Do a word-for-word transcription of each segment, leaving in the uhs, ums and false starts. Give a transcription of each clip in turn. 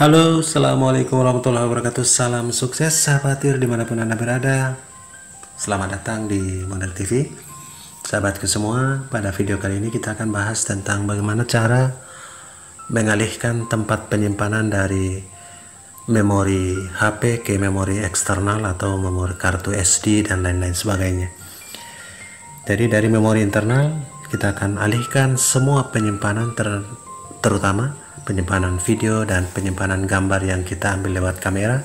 Halo, assalamualaikum warahmatullahi wabarakatuh. Salam sukses sahabatir dimanapun anda berada. Selamat datang di MUNIR T V. Sahabatku semua, pada video kali ini kita akan bahas tentang bagaimana cara mengalihkan tempat penyimpanan dari memori H P ke memori eksternal atau memori kartu S D dan lain-lain sebagainya. Jadi dari memori internal kita akan alihkan semua penyimpanan ter terutama penyimpanan video dan penyimpanan gambar yang kita ambil lewat kamera,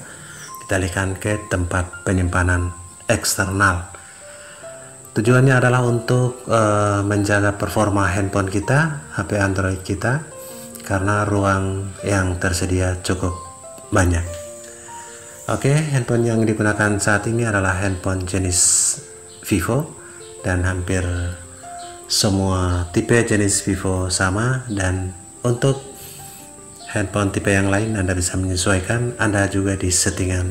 kita alihkan ke tempat penyimpanan eksternal. Tujuannya adalah untuk e, menjaga performa handphone kita, H P Android kita, karena ruang yang tersedia cukup banyak. Oke, handphone yang digunakan saat ini adalah handphone jenis Vivo dan hampir semua tipe jenis Vivo sama, dan untuk handphone tipe yang lain anda bisa menyesuaikan, anda juga di settingan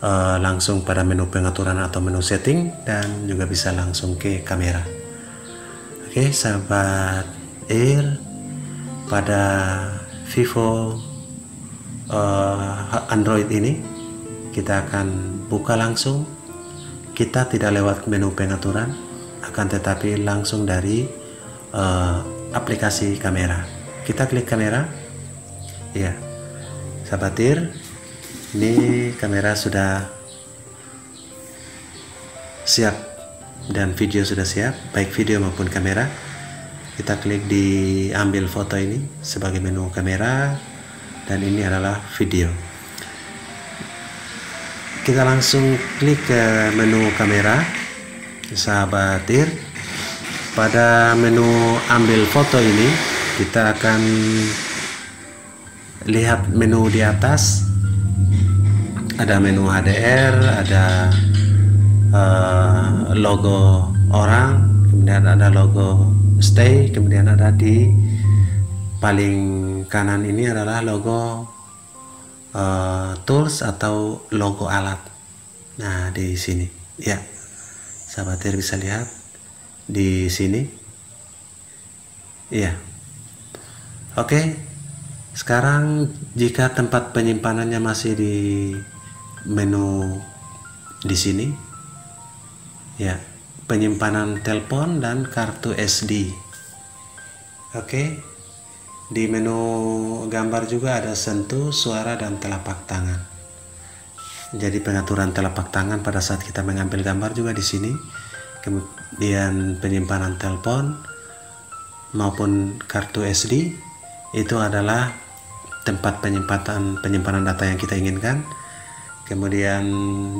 uh, langsung pada menu pengaturan atau menu setting, dan juga bisa langsung ke kamera. Oke, sahabat air, pada Vivo uh, Android ini kita akan buka langsung, kita tidak lewat menu pengaturan, akan tetapi langsung dari uh, aplikasi kamera. Kita klik kamera, ya sahabatir, ini kamera sudah siap dan video sudah siap, baik video maupun kamera. Kita klik di ambil foto ini sebagai menu kamera, dan ini adalah video. Kita langsung klik ke menu kamera, sahabatir. Pada menu ambil foto ini kita akan lihat menu di atas, ada menu H D R, ada uh, logo orang, kemudian ada logo stay, kemudian ada di paling kanan ini adalah logo uh, tools atau logo alat. Nah, di sini ya sahabatir bisa lihat di sini ya. Oke, sekarang jika tempat penyimpanannya masih di menu di sini, ya, penyimpanan telepon dan kartu S D. Oke, di menu gambar juga ada sentuh, suara, dan telapak tangan. Jadi pengaturan telapak tangan pada saat kita mengambil gambar juga di sini. Kemudian penyimpanan telepon maupun kartu S D. Itu adalah tempat penyimpanan penyimpanan data yang kita inginkan. Kemudian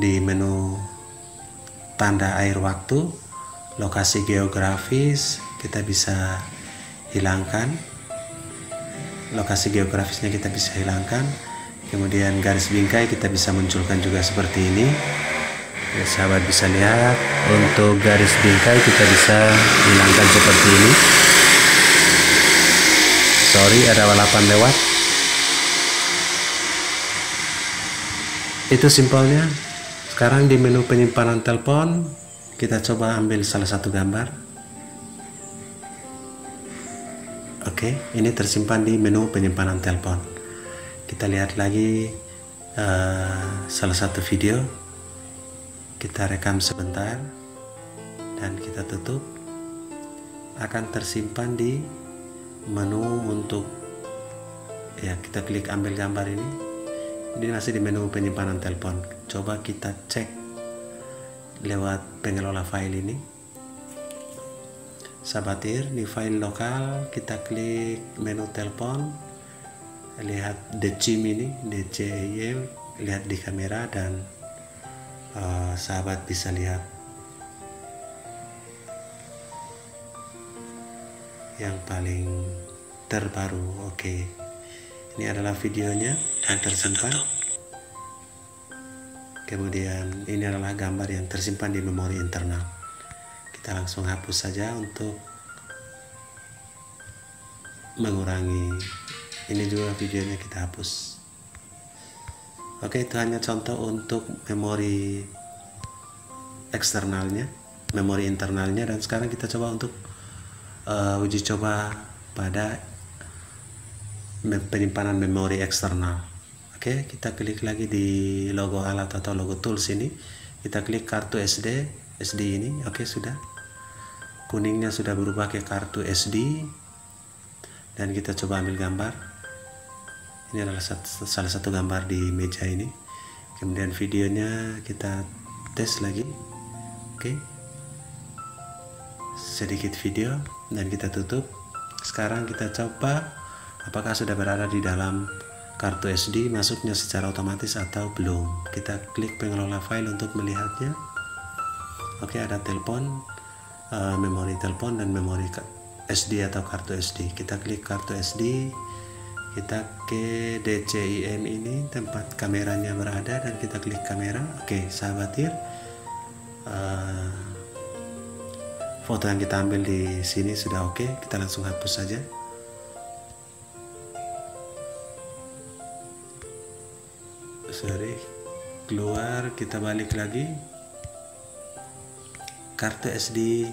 di menu tanda air waktu, lokasi geografis, kita bisa hilangkan. Lokasi geografisnya kita bisa hilangkan. Kemudian garis bingkai kita bisa munculkan juga seperti ini. Ya, sahabat bisa lihat untuk garis bingkai kita bisa hilangkan seperti ini. Sorry, ada balapan lewat. Itu simpelnya. Sekarang di menu penyimpanan telepon kita coba ambil salah satu gambar. Oke, ini tersimpan di menu penyimpanan telepon. Kita lihat lagi uh, salah satu video. Kita rekam sebentar dan kita tutup. Akan tersimpan di menu untuk, ya, kita klik ambil gambar ini, ini masih di menu penyimpanan telepon. Coba kita cek lewat pengelola file ini, sahabatir. Di file lokal kita klik menu telepon, lihat D C I M ini, D C I M, lihat di kamera, dan uh, sahabat bisa lihat yang paling terbaru. Oke, ini adalah videonya yang tersimpan. Kemudian ini adalah gambar yang tersimpan di memori internal. Kita langsung hapus saja untuk mengurangi. Ini juga videonya kita hapus. Oke, itu hanya contoh untuk memori eksternalnya, memori internalnya, dan sekarang kita coba untuk Uh, uji coba pada penyimpanan memori eksternal. Oke, kita klik lagi di logo alat atau logo tools ini, kita klik kartu S D S D ini. Oke, sudah kuningnya sudah berubah ke kartu S D, dan kita coba ambil gambar. Ini adalah salah satu gambar di meja ini. Kemudian videonya kita tes lagi. Oke, sedikit video dan kita tutup. Sekarang kita coba apakah sudah berada di dalam kartu S D, masuknya secara otomatis atau belum. Kita klik pengelola file untuk melihatnya. Oke, ada telepon, uh, memori telepon dan memori S D atau kartu S D. Kita klik kartu S D, kita ke D C I M ini tempat kameranya berada, dan kita klik kamera. Oke, sahabat tir, uh, foto yang kita ambil di sini sudah oke. Kita langsung hapus saja. Sorry, keluar, kita balik lagi. Kartu S D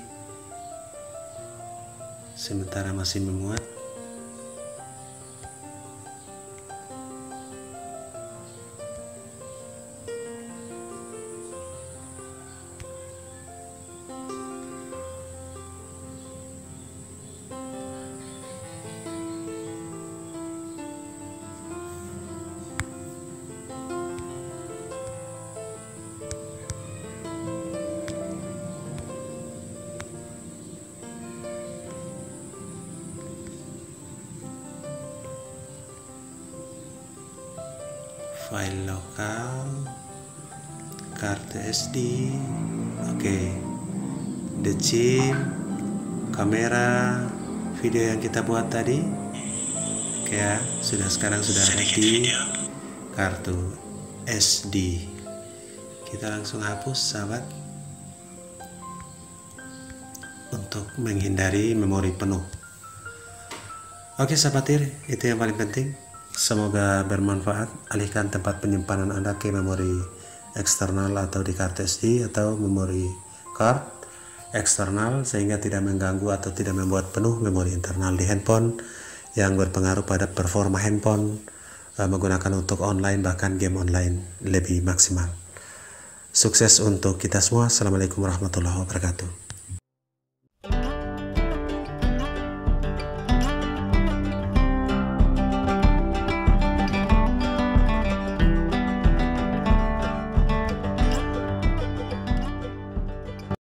sementara masih memuat. File lokal, kartu S D, oke, D C I M, kamera, video yang kita buat tadi. Oke ya, sudah, sekarang sudah di kartu S D. Kita langsung hapus, sahabat, untuk menghindari memori penuh. Oke sahabat tir, itu yang paling penting. Semoga bermanfaat. Alihkan tempat penyimpanan Anda ke memori eksternal atau di kartu S D atau memori card eksternal, sehingga tidak mengganggu atau tidak membuat penuh memori internal di handphone yang berpengaruh pada performa handphone menggunakan untuk online, bahkan game online lebih maksimal. Sukses untuk kita semua. Assalamualaikum warahmatullahi wabarakatuh.